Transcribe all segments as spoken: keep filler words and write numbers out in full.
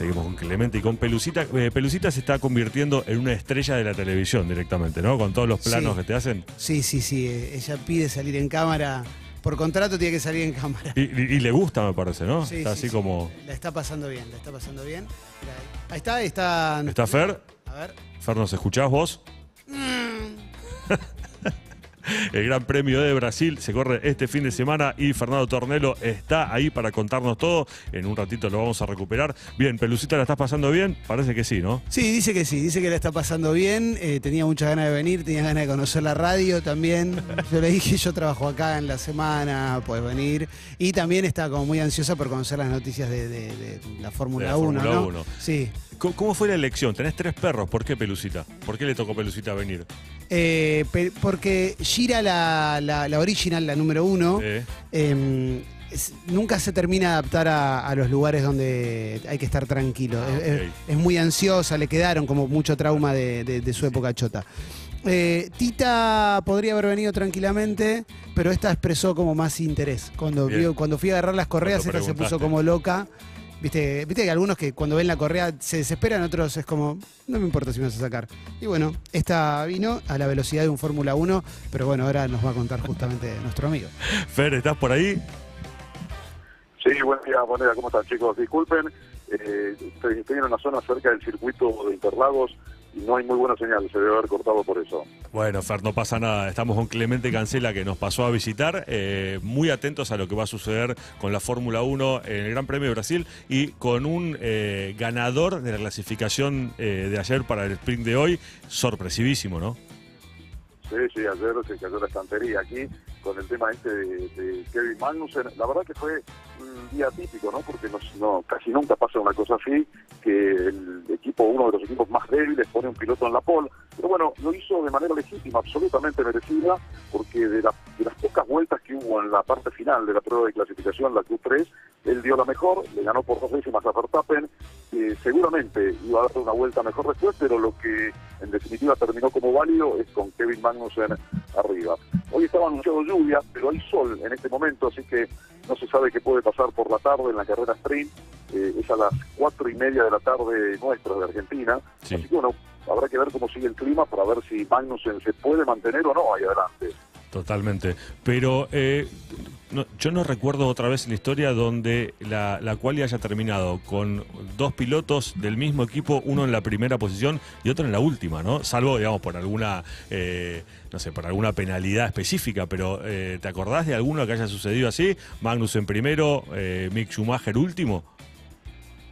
Seguimos con Clemente y con Pelucita. Eh, Pelucita se está convirtiendo en una estrella de la televisión directamente, ¿no? Con todos los planos sí. que te hacen. Sí, sí, sí. Ella pide salir en cámara. Por contrato tiene que salir en cámara. Y, y, y le gusta, me parece, ¿no? Sí, está sí, así sí. como... La está pasando bien, la está pasando bien. Mirá, ahí está, ahí está... ¿Está Fer? A ver. Fer, ¿nos escuchás vos? Mm. El Gran Premio de Brasil se corre este fin de semana y Fernando Tornello está ahí para contarnos todo. En un ratito lo vamos a recuperar. Bien, Pelucita, ¿la estás pasando bien? Parece que sí, ¿no? Sí, dice que sí, dice que la está pasando bien. Eh, tenía muchas ganas de venir, tenía ganas de conocer la radio también. Yo le dije, yo trabajo acá en la semana, puedes venir. Y también está como muy ansiosa por conocer las noticias de, de, de la Fórmula uno, ¿no? uno. Sí. ¿Cómo fue la elección? Tenés tres perros. ¿Por qué Pelucita? ¿Por qué le tocó Pelucita venir? Eh, pe porque Gira, la, la, la original, la número uno, eh. Eh, es, nunca se termina de adaptar a, a los lugares donde hay que estar tranquilo. Ah, okay. es, es, es muy ansiosa, le quedaron como mucho trauma de, de, de su época chota. Eh, Tita podría haber venido tranquilamente, pero esta expresó como más interés. Cuando, vio, cuando fui a agarrar las correas, esta se puso como loca. Viste, viste que algunos que cuando ven la correa se desesperan, otros es como, no me importa si me vas a sacar. Y bueno, esta vino a la velocidad de un Fórmula uno, pero bueno, ahora nos va a contar justamente nuestro amigo. Fer, ¿estás por ahí? Sí, buen día, buen día, ¿cómo están, chicos? Disculpen, eh, estoy, estoy en una zona cerca del circuito de Interlagos y no hay muy buena señal, se debe haber cortado por eso. Bueno, Fer, no pasa nada. Estamos con Clemente Cancela, que nos pasó a visitar. Eh, muy atentos a lo que va a suceder con la Fórmula uno en el Gran Premio de Brasil y con un eh, ganador de la clasificación eh, de ayer para el sprint de hoy. Sorpresivísimo, ¿no? Sí, sí, ayer se cayó la estantería aquí con el tema este de, de Kevin Magnussen. La verdad que fue un día típico, ¿no? Porque nos, no, casi nunca pasa una cosa así, que el equipo, uno de los equipos más débiles, pone un piloto en la pole. Pero bueno, lo hizo de manera legítima, absolutamente merecida, porque de, la, de las pocas vueltas que hubo en la parte final de la prueba de clasificación, la Q tres, él dio la mejor, le ganó por dos décimas a Verstappen, que seguramente iba a dar una vuelta mejor después, pero lo que en definitiva terminó como válido es con Kevin Magnussen arriba. Hoy estaba anunciado lluvia, pero hay sol en este momento, así que no se sabe qué puede pasar por la tarde en la carrera sprint. Eh, es a las cuatro y media de la tarde nuestra de Argentina. Sí. Así que bueno, habrá que ver cómo sigue el clima para ver si Magnussen se puede mantener o no ahí adelante. Totalmente. Pero eh, no, yo no recuerdo otra vez en la historia donde la, la quali haya terminado con dos pilotos del mismo equipo, uno en la primera posición y otro en la última, ¿no? Salvo, digamos, por alguna, eh, no sé, por alguna penalidad específica, pero eh, ¿te acordás de alguno que haya sucedido así? Magnussen primero, eh, Mick Schumacher último.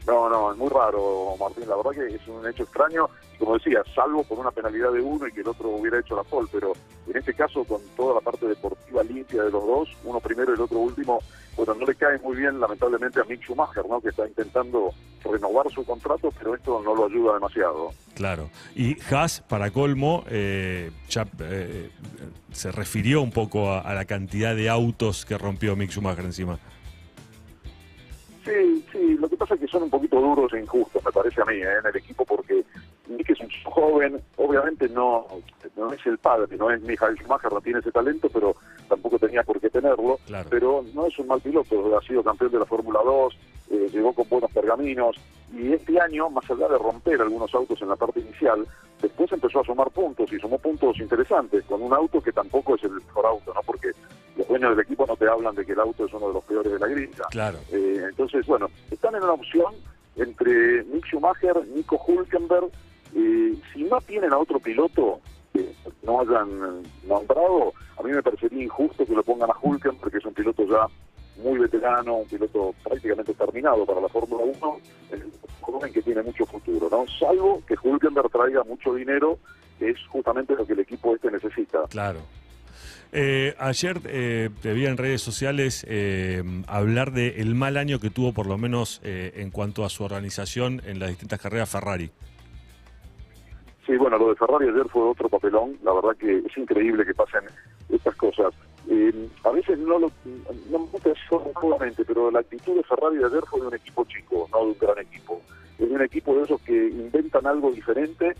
No, no, es muy raro, Martín, la verdad que es un hecho extraño, como decía, salvo por una penalidad de uno y que el otro hubiera hecho la pole, pero en este caso con toda la parte deportiva limpia de los dos, uno primero y el otro último, bueno, no le cae muy bien lamentablemente a Mick Schumacher, ¿no? Que está intentando renovar su contrato, pero esto no lo ayuda demasiado. Claro, y Haas, para colmo, eh, ya, eh, se refirió un poco a, a la cantidad de autos que rompió Mick Schumacher encima. Sí, sí, lo que pasa es que son un poquito duros e injustos, me parece a mí, ¿eh? En el equipo, porque Mick es un joven, obviamente no, no es el padre, no es Michael Schumacher, no tiene ese talento, pero tampoco tenía por qué tenerlo, claro. Pero no es un mal piloto, ha sido campeón de la Fórmula dos, eh, llegó con buenos pergaminos, y este año, más allá de romper algunos autos en la parte inicial, después empezó a sumar puntos, y sumó puntos interesantes, con un auto que tampoco es el mejor auto, ¿no? Porque los dueños del equipo no te hablan de que el auto es uno de los peores de la grilla. Claro. Eh, entonces, bueno, están en una opción entre Mick Schumacher, Nico Hulkenberg. Eh, si no tienen a otro piloto que eh, no hayan nombrado, a mí me parecería injusto que lo pongan a Hulkenberg, porque es un piloto ya muy veterano, un piloto prácticamente terminado para la Fórmula uno, un joven que tiene mucho futuro, ¿no? Salvo que Hulkenberg traiga mucho dinero, que es justamente lo que el equipo este necesita. Claro. Eh, ayer eh, te vi en redes sociales eh, hablar del mal año que tuvo, por lo menos eh, en cuanto a su organización en las distintas carreras Ferrari. Sí, bueno, lo de Ferrari ayer fue otro papelón. La verdad que es increíble que pasen estas cosas. Eh, a veces no lo no me gusta eso solamente, pero la actitud de Ferrari de ayer fue de un equipo chico, no de un gran equipo. Es un equipo de esos que inventan algo diferente,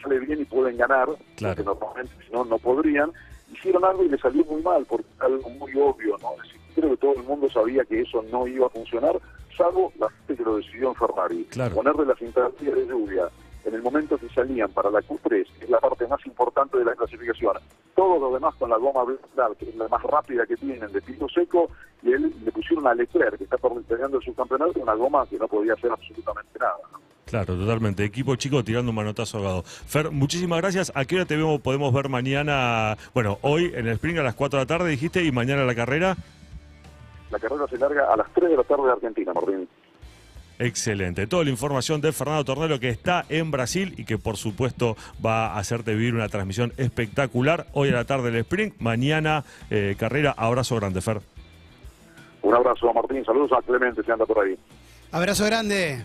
sale bien y pueden ganar, claro. Que normalmente si no, no podrían. Hicieron algo y le salió muy mal, porque algo muy obvio, ¿no? Creo que todo el mundo sabía que eso no iba a funcionar, salvo la gente que lo decidió en Ferrari. Claro. Ponerle las interferencias de lluvia en el momento que salían para la Q tres, que es la parte más importante de la clasificación. Todo lo demás con la goma blanca, que es la más rápida que tienen, de piso seco, y él le pusieron a Leclerc, que está peleando el subcampeonato, una goma que no podía hacer absolutamente nada, ¿no? Claro, totalmente. Equipo chico tirando un manotazo ahogado. Fer, muchísimas gracias. ¿A qué hora te vemos, podemos ver mañana? Bueno, hoy en el Spring a las cuatro de la tarde, dijiste, y mañana la carrera. La carrera se larga a las tres de la tarde de Argentina, Martín. Excelente. Toda la información de Fernando Tornello, que está en Brasil y que por supuesto va a hacerte vivir una transmisión espectacular. Hoy a la tarde el Spring, mañana eh, carrera. Abrazo grande, Fer. Un abrazo a Martín. Saludos a Clemente, se anda por ahí. Abrazo grande.